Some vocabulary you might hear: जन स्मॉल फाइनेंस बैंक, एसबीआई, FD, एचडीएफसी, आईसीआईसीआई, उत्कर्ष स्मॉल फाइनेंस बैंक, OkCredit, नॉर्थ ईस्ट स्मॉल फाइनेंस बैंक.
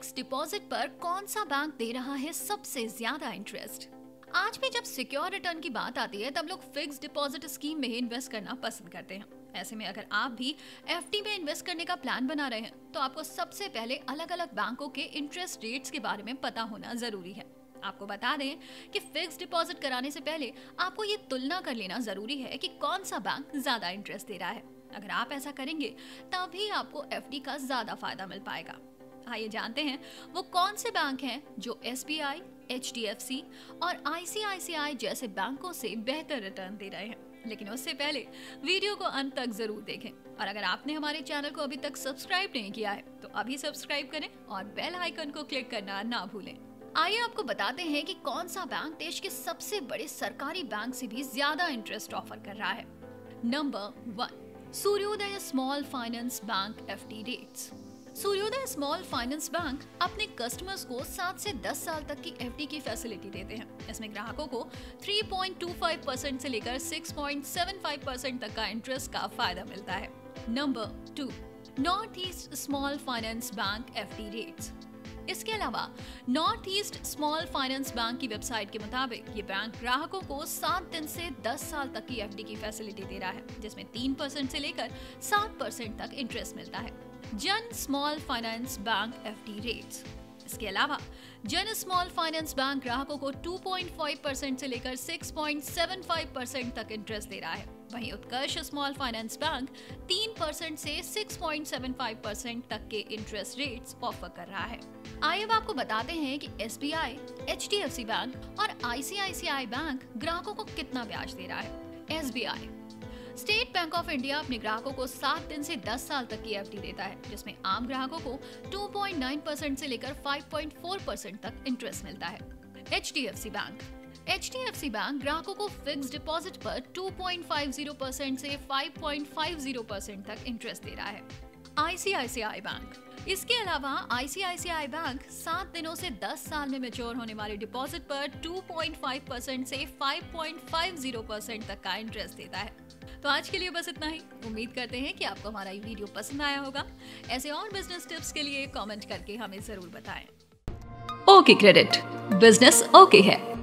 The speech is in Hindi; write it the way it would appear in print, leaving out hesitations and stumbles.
फिक्स्ड डिपॉजिट पर कौन सा बैंक दे रहा है सबसे ज्यादा इंटरेस्ट? आज भी जब सिक्योर रिटर्न की बात आती है तब लोग फिक्स्ड डिपॉजिट स्कीम में इन्वेस्ट करना पसंद करते हैं। ऐसे में अगर आप भी एफडी में इन्वेस्ट करने का प्लान बना रहे हैं तो आपको सबसे पहले अलग अलग बैंकों के इंटरेस्ट रेट्स के बारे में पता होना जरूरी है। आपको बता दें कि फिक्स्ड डिपॉजिट कराने से पहले आपको ये तुलना कर लेना जरूरी है कि कौन सा बैंक ज्यादा इंटरेस्ट दे रहा है। अगर आप ऐसा करेंगे तभी आपको एफडी का ज्यादा फायदा मिल पाएगा। आइए जानते हैं वो कौन से बैंक हैं जो एसबीआई, एचडीएफसी और आईसीआईसीआई जैसे बैंकों से बेहतर रिटर्न दे रहे हैं। लेकिन उससे पहले वीडियो को अंत तक जरूर देखें और अगर आपने हमारे चैनल को अभी तक सब्सक्राइब नहीं किया है तो अभी सब्सक्राइब करें और बेल आइकन को क्लिक करना ना भूलें। आइए आपको बताते हैं कि कौन सा बैंक देश के सबसे बड़े सरकारी बैंक से भी ज्यादा इंटरेस्ट ऑफर कर रहा है। Number 1, Suryoday small finance bank FD rates. Suryoday small finance bank अपने कस्टमर्स को 7 से 10 साल तक की एफडी की फैसिलिटी देते हैं। इसमें ग्राहकों को 3.25% से लेकर 6.75% तक का इंटरेस्ट का फायदा मिलता है। Number 2, नॉर्थ ईस्ट स्मॉल फाइनेंस बैंक FD rates. इसके अलावा नॉर्थ ईस्ट स्मॉल फाइनेंस बैंक की वेबसाइट के मुताबिक ये बैंक ग्राहकों को 7 दिन से 10 साल तक की एफडी की फैसिलिटी दे रहा है, जिसमें 3% से लेकर 7% तक इंटरेस्ट मिलता है। जन स्मॉल फाइनेंस बैंक FD rates. इसके अलावा जन स्मॉल फाइनेंस बैंक ग्राहकों को 2.5% से लेकर 6.75% तक इंटरेस्ट दे रहा है। वहीं उत्कर्ष स्मॉल फाइनेंस बैंक 3% से 6.75% तक के इंटरेस्ट रेट्स ऑफर कर रहा है। आइए अब आपको बताते हैं कि एसबीआई, एचडीएफसी बैंक और आईसीआईसीआई बैंक ग्राहकों को कितना ब्याज दे रहा है। एसबीआई state bank of India अपने ग्राहकों को 7 दिन से 10 साल तक की एफडी देता है, जिसमें आम ग्राहकों को 2.9% से लेकर 5.4% तक इंटरेस्ट मिलता है। एचडीएफसी बैंक ग्राहकों को फिक्स्ड डिपॉजिट पर 2.50% से 5.50% तक इंटरेस्ट दे रहा है। आईसीआईसीआई bank. इसके अलावा आईसीआईसीआई बैंक 7 दिनों से 10 साल में मैच्योर होने वाले डिपॉजिट पर 2.5% से 5.50% तक का इंटरेस्ट देता है। तो आज के लिए बस इतना ही। उम्मीद करते हैं कि आपको हमारा ये वीडियो पसंद आया होगा। ऐसे और बिजनेस टिप्स के लिए कमेंट करके हमें जरूर बताएं। ओके क्रेडिट, बिजनेस ओके है।